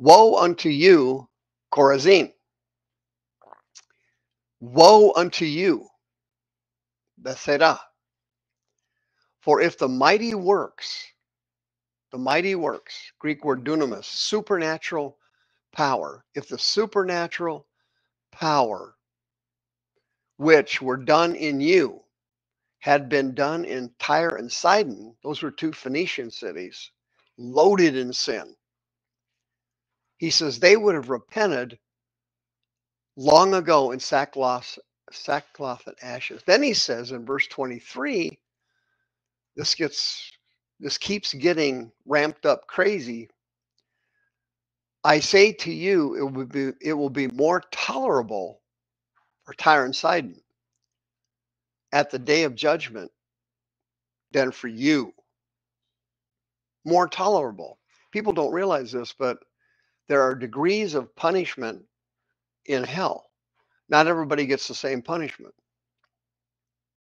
Woe unto you, Chorazin. Woe unto you, Bethsaida. For if the mighty works, Greek word dunamis, supernatural power. If the supernatural power which were done in you had been done in Tyre and Sidon, those were two Phoenician cities, loaded in sin. He says they would have repented long ago in sackcloth and ashes. Then he says in verse 23, this keeps getting ramped up crazy. I say to you, it will be more tolerable for Tyre and Sidon at the day of judgment than for you. More tolerable. People don't realize this, but there are degrees of punishment in hell. Not everybody gets the same punishment.